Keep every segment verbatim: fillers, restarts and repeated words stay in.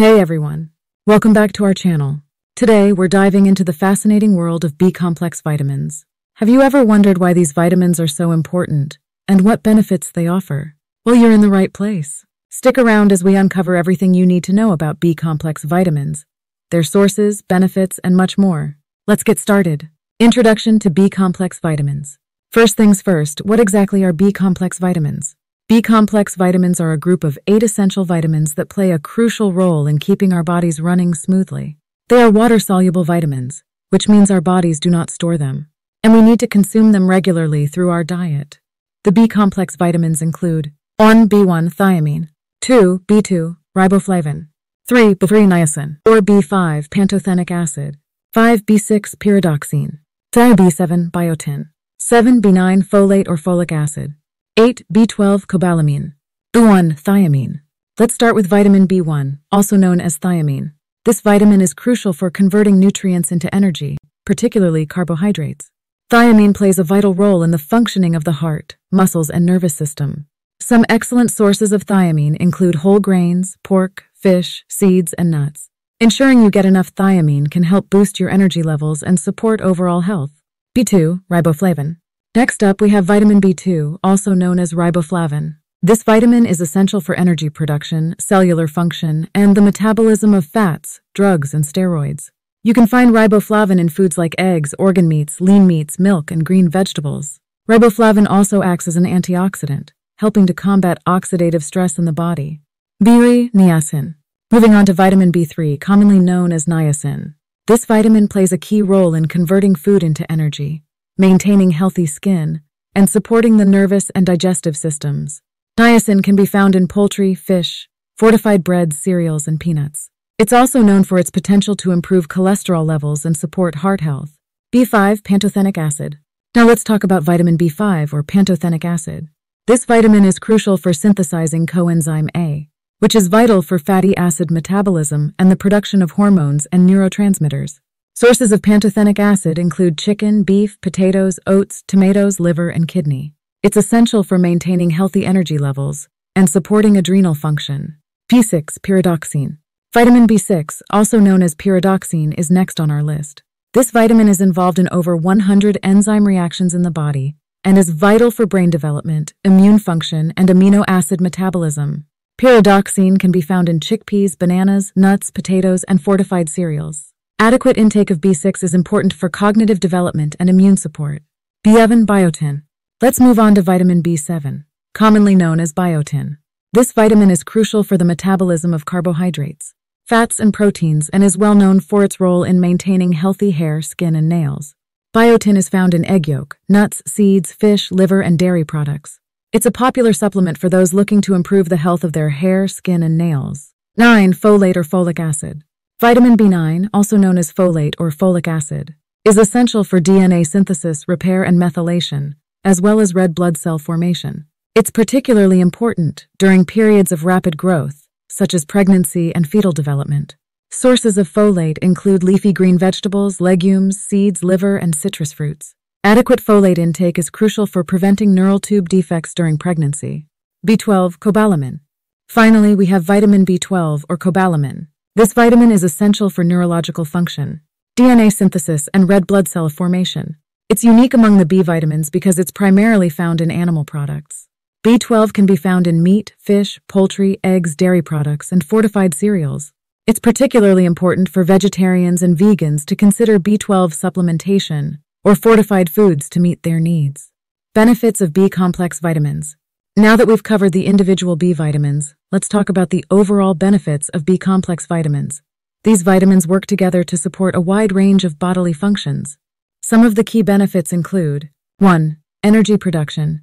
Hey everyone, welcome back to our channel. Today we're diving into the fascinating world of B-complex vitamins. Have you ever wondered why these vitamins are so important and what benefits they offer? Well, you're in the right place. Stick around as we uncover everything you need to know about B-complex vitamins, their sources, benefits, and much more. Let's get started. Introduction to B-complex vitamins. First things first, what exactly are B-complex vitamins? B-complex vitamins are a group of eight essential vitamins that play a crucial role in keeping our bodies running smoothly. They are water-soluble vitamins, which means our bodies do not store them, and we need to consume them regularly through our diet. The B-complex vitamins include one B one thiamine, two B two riboflavin, three B three niacin, four B five pantothenic acid, five B six pyridoxine, five B seven biotin, seven B nine folate or folic acid, eight B twelve cobalamin, B one thiamine. Let's start with vitamin B one, also known as thiamine. This vitamin is crucial for converting nutrients into energy, particularly carbohydrates. Thiamine plays a vital role in the functioning of the heart, muscles, and nervous system. Some excellent sources of thiamine include whole grains, pork, fish, seeds, and nuts. Ensuring you get enough thiamine can help boost your energy levels and support overall health. B two, riboflavin. Next up, we have vitamin B two, also known as riboflavin. This vitamin is essential for energy production, cellular function, and the metabolism of fats, drugs, and steroids. You can find riboflavin in foods like eggs, organ meats, lean meats, milk, and green vegetables. Riboflavin also acts as an antioxidant, helping to combat oxidative stress in the body. B three, niacin. Moving on to vitamin B three, commonly known as niacin. This vitamin plays a key role in converting food into energy, maintaining healthy skin, and supporting the nervous and digestive systems. Niacin can be found in poultry, fish, fortified breads, cereals, and peanuts. It's also known for its potential to improve cholesterol levels and support heart health. B five, pantothenic acid. Now let's talk about vitamin B five, or pantothenic acid. This vitamin is crucial for synthesizing coenzyme A, which is vital for fatty acid metabolism and the production of hormones and neurotransmitters. Sources of pantothenic acid include chicken, beef, potatoes, oats, tomatoes, liver, and kidney. It's essential for maintaining healthy energy levels and supporting adrenal function. B six, pyridoxine. Vitamin B six, also known as pyridoxine, is next on our list. This vitamin is involved in over one hundred enzyme reactions in the body and is vital for brain development, immune function, and amino acid metabolism. Pyridoxine can be found in chickpeas, bananas, nuts, potatoes, and fortified cereals. Adequate intake of B six is important for cognitive development and immune support. B seven, biotin. Let's move on to vitamin B seven, commonly known as biotin. This vitamin is crucial for the metabolism of carbohydrates, fats, and proteins, and is well known for its role in maintaining healthy hair, skin, and nails. Biotin is found in egg yolk, nuts, seeds, fish, liver, and dairy products. It's a popular supplement for those looking to improve the health of their hair, skin, and nails. nine. Folate or folic acid. Vitamin B nine, also known as folate or folic acid, is essential for D N A synthesis, repair, and methylation, as well as red blood cell formation. It's particularly important during periods of rapid growth, such as pregnancy and fetal development. Sources of folate include leafy green vegetables, legumes, seeds, liver, and citrus fruits. Adequate folate intake is crucial for preventing neural tube defects during pregnancy. B twelve, cobalamin. Finally, we have vitamin B twelve, or cobalamin. This vitamin is essential for neurological function, D N A synthesis, and red blood cell formation. It's unique among the B vitamins because it's primarily found in animal products. B twelve can be found in meat, fish, poultry, eggs, dairy products, and fortified cereals. It's particularly important for vegetarians and vegans to consider B twelve supplementation or fortified foods to meet their needs. Benefits of B-complex vitamins. Now that we've covered the individual B vitamins, let's talk about the overall benefits of B-complex vitamins. These vitamins work together to support a wide range of bodily functions. Some of the key benefits include one Energy production.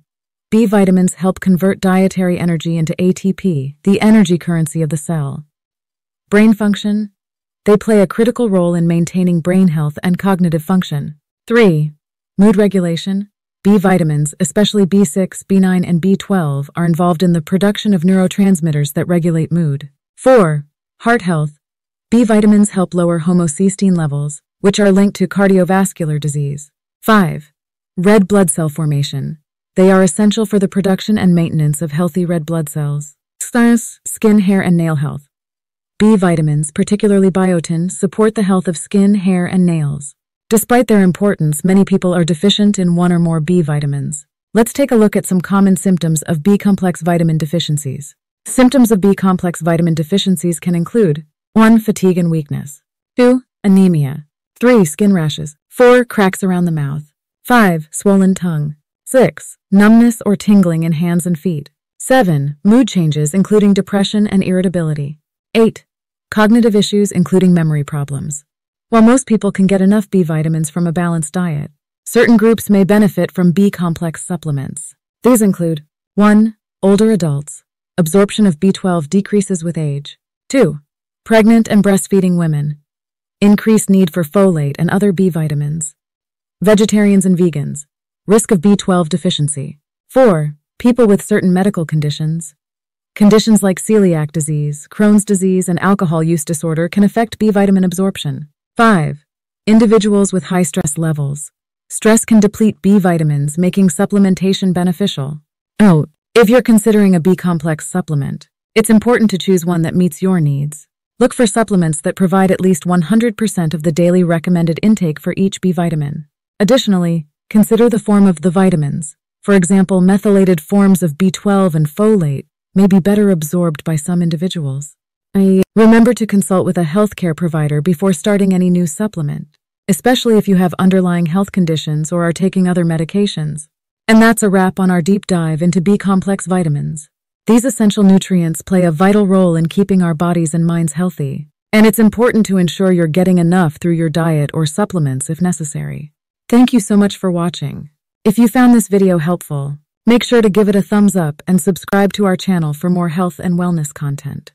B vitamins help convert dietary energy into A T P, the energy currency of the cell. Brain function. They play a critical role in maintaining brain health and cognitive function. three Mood regulation. B vitamins, especially B six, B nine, and B twelve, are involved in the production of neurotransmitters that regulate mood. four Heart health. B vitamins help lower homocysteine levels, which are linked to cardiovascular disease. five Red blood cell formation. They are essential for the production and maintenance of healthy red blood cells. six Skin, hair, and nail health. B vitamins, particularly biotin, support the health of skin, hair, and nails. Despite their importance, many people are deficient in one or more B vitamins. Let's take a look at some common symptoms of B-complex vitamin deficiencies. Symptoms of B-complex vitamin deficiencies can include one Fatigue and weakness. two Anemia. three Skin rashes. four Cracks around the mouth. five Swollen tongue. six Numbness or tingling in hands and feet. seven Mood changes, including depression and irritability. eight Cognitive issues, including memory problems. While most people can get enough B vitamins from a balanced diet, certain groups may benefit from B-complex supplements. These include one Older adults. Absorption of B twelve decreases with age. two Pregnant and breastfeeding women. Increased need for folate and other B vitamins. Vegetarians and vegans. Risk of B twelve deficiency. four People with certain medical conditions. Conditions like celiac disease, Crohn's disease, and alcohol use disorder can affect B vitamin absorption. five Individuals with high stress levels. Stress can deplete B vitamins, making supplementation beneficial. Note, if you're considering a B-complex supplement, it's important to choose one that meets your needs. Look for supplements that provide at least one hundred percent of the daily recommended intake for each B vitamin. Additionally, consider the form of the vitamins. For example, methylated forms of B twelve and folate may be better absorbed by some individuals. I remember to consult with a healthcare provider before starting any new supplement, especially if you have underlying health conditions or are taking other medications. And that's a wrap on our deep dive into B-complex vitamins. These essential nutrients play a vital role in keeping our bodies and minds healthy, and it's important to ensure you're getting enough through your diet or supplements if necessary. Thank you so much for watching. If you found this video helpful, make sure to give it a thumbs up and subscribe to our channel for more health and wellness content.